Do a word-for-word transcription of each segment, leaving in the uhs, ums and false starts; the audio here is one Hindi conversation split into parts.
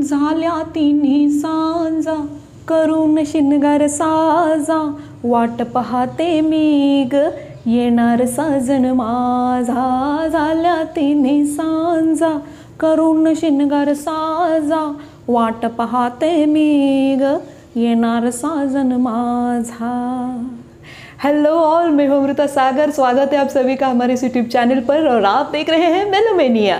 झाल्या तिन्ही सांजा, करून शिनगार साजा, वाट पाहते मी ग येणार साजन माझा। झाल्या तिन्ही सांजा, करून शिनगार साजा, वाट पाहते मी ग येणार साजन माझा। हेलो ऑल, मैं हूं अमृता सागर। स्वागत है आप सभी का हमारे इस यूट्यूब चैनल पर और आप देख रहे हैं मेलोमेनिया।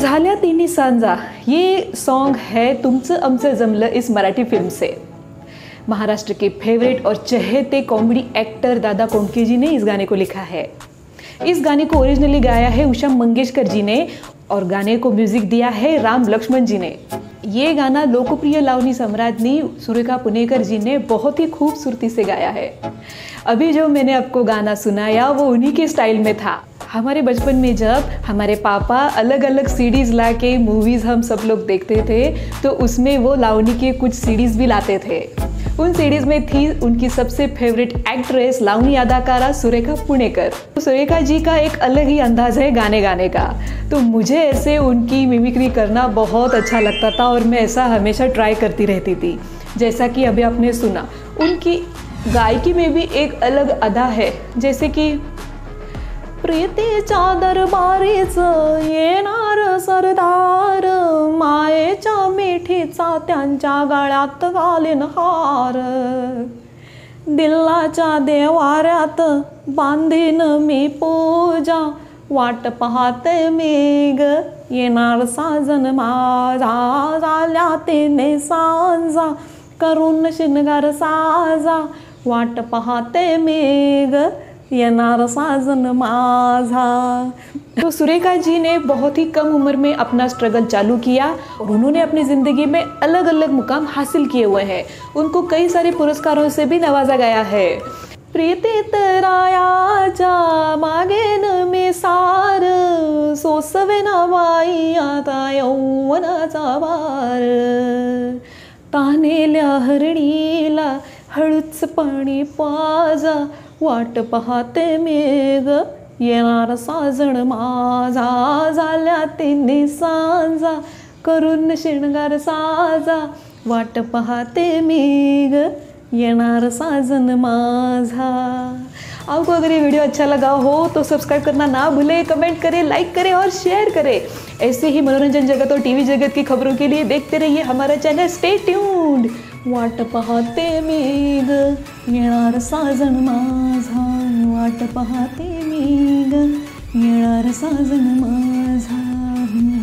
झाल्या तिन्ही सांजा ये सॉन्ग है तुमचं आमचं जमलं इस मराठी फिल्म से। महाराष्ट्र के फेवरेट और चहेते कॉमेडी एक्टर दादा कोंडके जी ने इस गाने को लिखा है। इस गाने को ओरिजिनली गाया है उषा मंगेशकर जी ने और गाने को म्यूजिक दिया है राम लक्ष्मण जी ने। ये गाना लोकप्रिय लावनी सम्राज्ञी सुरेखा पुनेकर जी ने बहुत ही खूबसूरती से गाया है। अभी जो मैंने आपको गाना सुनाया वो उन्हीं के स्टाइल में था। हमारे बचपन में जब हमारे पापा अलग अलग सीडीज़ ला के मूवीज़ हम सब लोग देखते थे तो उसमें वो लावनी के कुछ सीडीज़ भी लाते थे। उन सीडीज़ में थी उनकी सबसे फेवरेट एक्ट्रेस लावनी अदाकारा सुरेखा पुणेकर। सुरेखा जी का एक अलग ही अंदाज़ है गाने गाने का, तो मुझे ऐसे उनकी मिमिक्री करना बहुत अच्छा लगता था और मैं ऐसा हमेशा ट्राई करती रहती थी। जैसा कि अभी आपने सुना, उनकी गायकी में भी एक अलग अदा है, जैसे कि प्रीतीच्या दरबारीचं येणार सरदार, मायेच्या मिठीचा त्यांच्या गळ्यात घालेन हार, दिल्लाच्या देवाऱ्यात बांधीन मी पूजा, वाट पाहते मी ग येणार साजन माझा। झाल्या तिन्ही सांजा, करून शिनगार साजा, वाट पाहते मी ग येणार साजन माझा। तो सुरेखा जी ने बहुत ही कम उम्र में अपना स्ट्रगल चालू किया और उन्होंने अपनी ज़िंदगी में अलग अलग मुकाम हासिल किए हुए हैं। उनको कई सारे पुरस्कारों से भी नवाजा गया है। प्रीतीत रायाचा मागेन में सार, सोसवे नवाई आता यौवनाचा वार, तानेल्या हरणीला हळूच पाणी पाजा, वाट पाहते मी ग येणार साजन माझा। झाल्या तिन्ही सांजा, करून शिणगार साजा, वाट पाहते मी ग येणार साजन माझा। आपको अगर ये वीडियो अच्छा लगा हो तो सब्सक्राइब करना ना भूलें, कमेंट करें, लाइक करें और शेयर करें। ऐसे ही मनोरंजन जगत और टीवी जगत की खबरों के लिए देखते रहिए हमारा चैनल। Stay tuned. वाट पाहते मी ग येणार साजन माझा, वाट पाहते मी ग येणार साजन माझा।